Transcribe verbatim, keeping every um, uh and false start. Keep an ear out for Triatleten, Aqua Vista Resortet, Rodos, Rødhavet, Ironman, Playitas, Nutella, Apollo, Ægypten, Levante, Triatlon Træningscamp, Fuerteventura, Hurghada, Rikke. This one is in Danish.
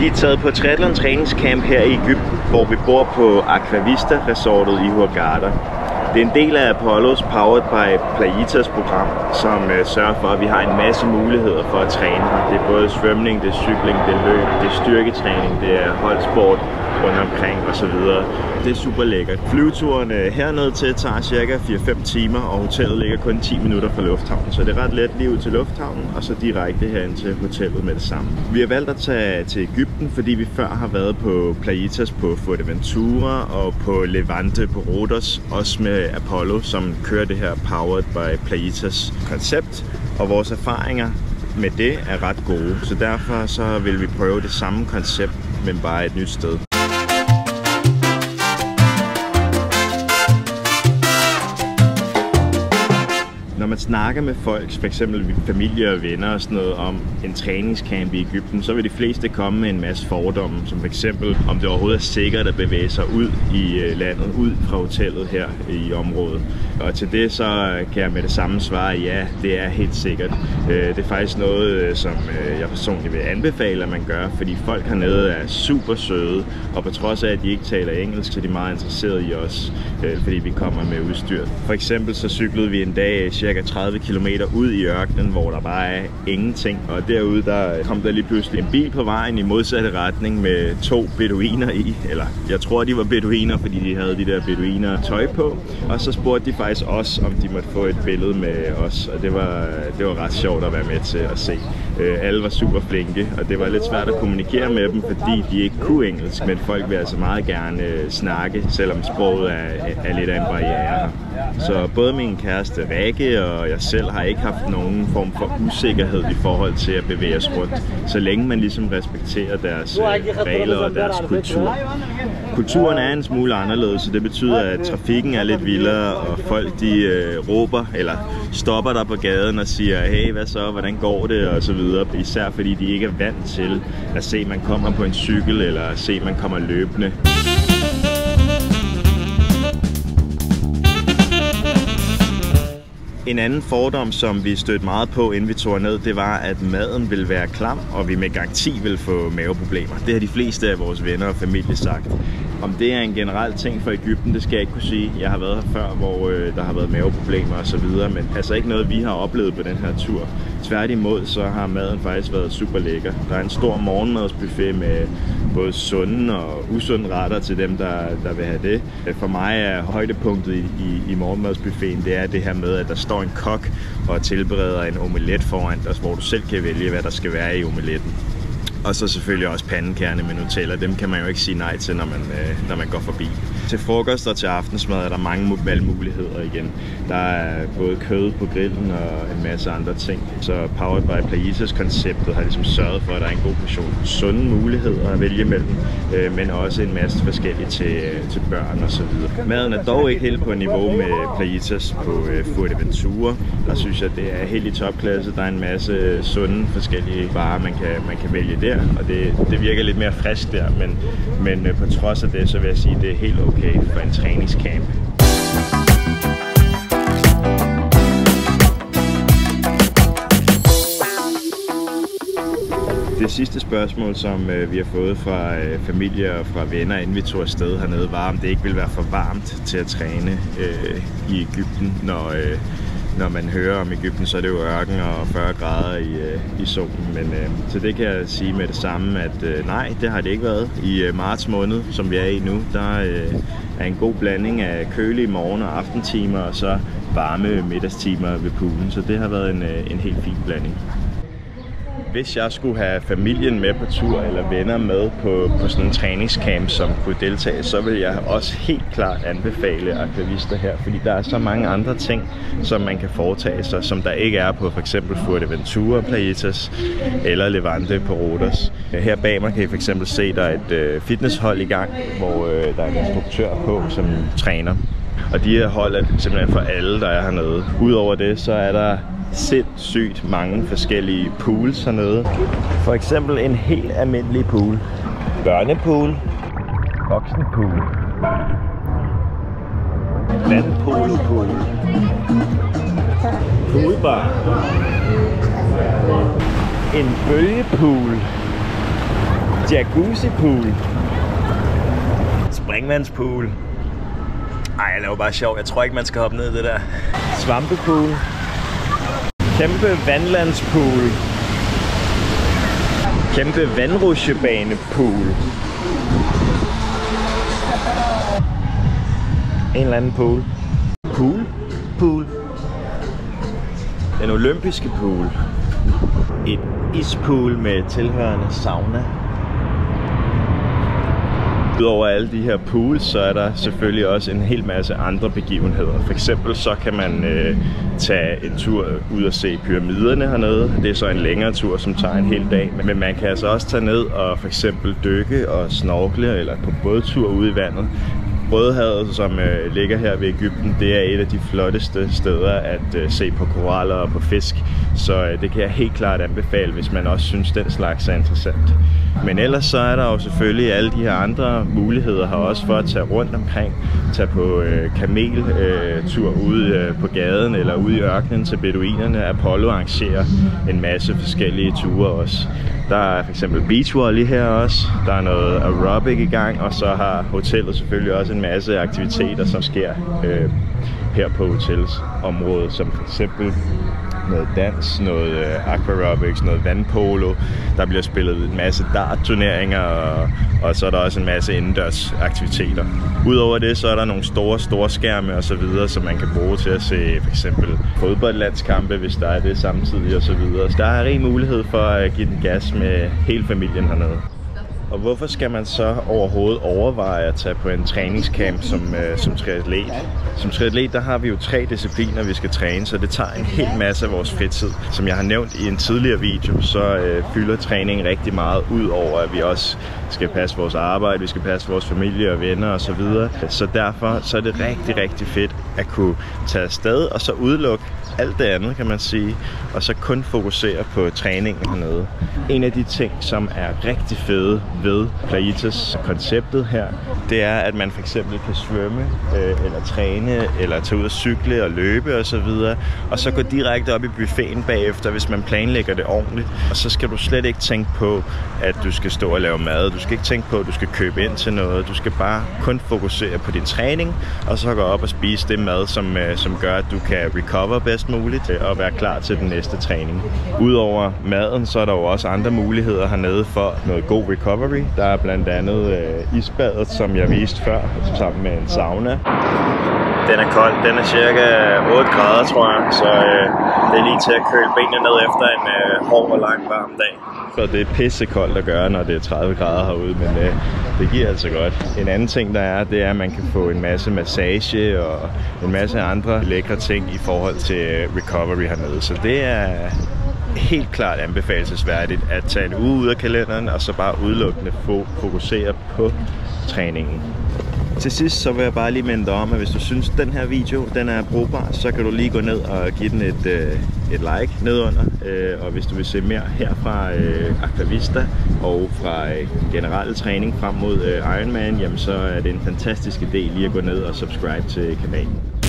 Vi er taget på Triatlon Træningscamp her i Ægypten, hvor vi bor på Aqua Vista Resortet i Hurghada. Det er en del af Apollos Powered by Playitas program, som sørger for, at vi har en masse muligheder for at træne. Det er både svømning, det er cykling, det er løb, det er styrketræning, det er holdsport rundt omkring osv. Det er super lækkert. Flyveturen hernede til tager cirka fire fem timer, og hotellet ligger kun ti minutter fra lufthavnen. Så det er ret let lige ud til lufthavnen, og så direkte herind til hotellet med det samme. Vi har valgt at tage til Ægypten, fordi vi før har været på Playitas på Fuerteventura og på Levante på Rodos, også med Apollo, som kører det her Powered by Playitas koncept, og vores erfaringer med det er ret gode. Så derfor så vil vi prøve det samme koncept, men bare et nyt sted. Når man snakker med folk, f.eks. familie og venner og sådan noget, om en træningscamp i Ægypten, så vil de fleste komme med en masse fordomme, som f.eks. om det overhovedet er sikkert at bevæge sig ud i landet, ud fra hotellet her i området. Og til det så kan jeg med det samme svare, ja, det er helt sikkert. Det er faktisk noget, som jeg personligt vil anbefale, at man gør, fordi folk hernede er super søde, og på trods af, at de ikke taler engelsk, så de er meget interesserede i os, fordi vi kommer med udstyr. For eksempel så cyklede vi en dag cirka tredive kilometer ud i ørkenen, hvor der bare er ingenting. Og derude der kom der lige pludselig en bil på vejen i modsatte retning med to beduiner i. Eller jeg tror, de var beduiner, fordi de havde de der beduiner tøj på. Og så spurgte de faktisk os, om de måtte få et billede med os. Og det var, det var ret sjovt at være med til at se. Øh, alle var super flinke, og det var lidt svært at kommunikere med dem, fordi de ikke kunne engelsk. Men folk vil altså meget gerne snakke, selvom sproget er, er lidt af en barriere. Så både min kæreste Rikke og jeg selv har ikke haft nogen form for usikkerhed i forhold til at bevæge os rundt, så længe man ligesom respekterer deres regler og deres kultur. Kulturen er en smule anderledes, så det betyder, at trafikken er lidt vildere, og folk de øh, råber eller stopper der på gaden og siger, hey, hvad så, hvordan går det, og så videre. Især fordi de ikke er vant til at se, at man kommer på en cykel, eller at se, at man kommer løbende. En anden fordom, som vi stødte meget på, inden vi tog ned, det var, at maden ville være klam, og vi med garanti ville få maveproblemer. Det har de fleste af vores venner og familie sagt. Om det er en generel ting for Ægypten, det skal jeg ikke kunne sige. Jeg har været her før, hvor øh, der har været maveproblemer osv., men altså ikke noget, vi har oplevet på den her tur. Tværtimod, så har maden faktisk været super lækker. Der er en stor morgenmadsbuffet med både sunde og usunde retter til dem, der, der vil have det. For mig er højdepunktet i, i, i morgenmadsbuffeten, det er det her med, at der står en kok og tilbereder en omelet foran dig, hvor du selv kan vælge, hvad der skal være i omeletten. Og så selvfølgelig også pandekærne med Nutella. Dem kan man jo ikke sige nej til, når man, øh, når man går forbi. Til frokost og til aftensmad er der mange valgmuligheder igen. Der er både kød på grillen og en masse andre ting. Så Powered by Playitas-konceptet har ligesom sørget for, at der er en god portion sunde muligheder at vælge mellem, øh, men også en masse forskellige til, øh, til børn og så videre. Maden er dog ikke helt på niveau med Playitas på øh, Fuerteventura. Der synes jeg, det er helt i topklasse. Der er en masse sunde forskellige varer, man kan, man kan vælge der. Og det, det virker lidt mere frisk der, men, men på trods af det, så vil jeg sige, at det er helt okay for en træningscamp. Det sidste spørgsmål, som øh, vi har fået fra øh, familie og fra venner, inden vi tog afsted hernede, var, om det ikke ville være for varmt til at træne øh, i Ægypten, når... Øh, Når man hører om Ægypten, så er det jo ørken og fyrre grader i, øh, i solen. Men øh, så det kan jeg sige med det samme, at øh, nej, det har det ikke været. I øh, marts måned, som vi er i nu, der øh, er en god blanding af kølige morgen- og aftentimer, og så varme middagstimer ved poolen. Så det har været en, øh, en helt fin blanding. Hvis jeg skulle have familien med på tur eller venner med på, på sådan en træningscamp, som kunne deltage, så vil jeg også helt klart anbefale aktivister her, fordi der er så mange andre ting, som man kan foretage sig, som der ikke er på f.eks. Fuerteventura, Playitas eller Levante på Rodos. Her bag mig kan I f.eks. se, der er et fitnesshold i gang, hvor der er en instruktør på, som træner. Og de her hold er simpelthen for alle, der er hernede. Udover det, så er der sindssygt mange forskellige pools hernede. For eksempel en helt almindelig pool. Børnepool. Voksenpool. Vandpolopool. Poolbar. En bølgepool. Jacuzzi pool. Springvandspool. Ej, jeg laver bare sjov. Jeg tror ikke, man skal hoppe ned i det der. Svampepool. Kæmpe vandlandspool. Kæmpe vandrutsjebanepool. En eller anden pool. Pool? Pool. Den olympiske pool. Et ispool med tilhørende sauna. Udover alle de her pools, så er der selvfølgelig også en hel masse andre begivenheder. For eksempel så kan man øh, tage en tur ud og se pyramiderne hernede. Det er så en længere tur, som tager en hel dag. Men man kan altså også tage ned og for eksempel dykke og snorkle eller på bådtur ude i vandet. Rødhavet, som øh, ligger her ved Ægypten, det er et af de flotteste steder at øh, se på koraller og på fisk. Så øh, det kan jeg helt klart anbefale, hvis man også synes, den slags er interessant. Men ellers så er der jo selvfølgelig alle de her andre muligheder her også for at tage rundt omkring. Tage på øh, kameltur øh, ude øh, på gaden eller ude i ørkenen til beduinerne. Apollo arrangerer en masse forskellige ture også. Der er for eksempel beachvolley her også. Der er noget aerobic i gang, og så har hotellet selvfølgelig også en masse aktiviteter, som sker øh, her på hotelsområdet, som for eksempel noget dans, noget øh, aquarobics, noget vandpolo. Der bliver spillet en masse dartturneringer, og, og så er der også en masse indendørs aktiviteter. Udover det, så er der nogle store, store skærme og så videre, som man kan bruge til at se for eksempel fodboldlandskampe, hvis der er det samtidig og så videre. Så der er rig mulighed for at give den gas med hele familien hernede. Og hvorfor skal man så overhovedet overveje at tage på en træningscamp som, øh, som triatlet? Som triatlet, der har vi jo tre discipliner, vi skal træne, så det tager en hel masse af vores fritid. Som jeg har nævnt i en tidligere video, så øh, fylder træningen rigtig meget, ud over at vi også skal passe vores arbejde, vi skal passe vores familie og venner osv. Så derfor så er det rigtig, rigtig fedt at kunne tage afsted og så udelukke alt det andet, kan man sige, og så kun fokusere på træningen hernede. En af de ting, som er rigtig fede ved Playitas-konceptet her, det er, at man for eksempel kan svømme, øh, eller træne, eller tage ud og cykle og løbe osv., og, og så gå direkte op i buffeten bagefter, hvis man planlægger det ordentligt. Og så skal du slet ikke tænke på, at du skal stå og lave mad, du skal ikke tænke på, at du skal købe ind til noget, du skal bare kun fokusere på din træning, og så gå op og spise det mad, som, øh, som gør, at du kan recover bedst muligt, og være klar til den næste træning. Udover maden, så er der jo også andre muligheder hernede for noget god recovery. Der er blandt andet øh, isbadet, som jeg viste før, sammen med en sauna. Den er kold. Den er cirka otte grader, tror jeg, så øh, det er lige til at køle benene ned efter en øh, hård og lang varm dag. Så det er pissekoldt at gøre, når det er tredive grader herude, men øh, det giver altså godt. En anden ting, der er, det er, at man kan få en masse massage og en masse andre lækre ting i forhold til recovery hernede, så det er helt klart anbefalesværdigt at tage en uge ud af kalenderen og så bare udelukkende fokusere på træningen. Til sidst så vil jeg bare lige minde dig om, at hvis du synes, at den her video den er brugbar, så kan du lige gå ned og give den et, et like nedunder. Og hvis du vil se mere her fra Aqua Vista og fra generelle træning frem mod Ironman, jamen så er det en fantastisk idé lige at gå ned og subscribe til kanalen.